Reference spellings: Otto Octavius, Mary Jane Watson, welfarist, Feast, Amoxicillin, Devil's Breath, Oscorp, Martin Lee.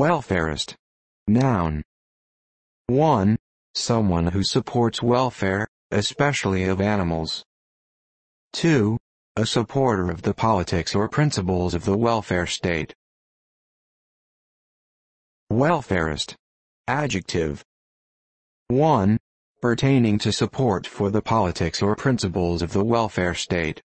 Welfarist. Noun. 1. Someone who supports welfare, especially of animals. 2. A supporter of the politics or principles of the welfare state. Welfarist. Adjective. 1. Pertaining to support for the politics or principles of the welfare state.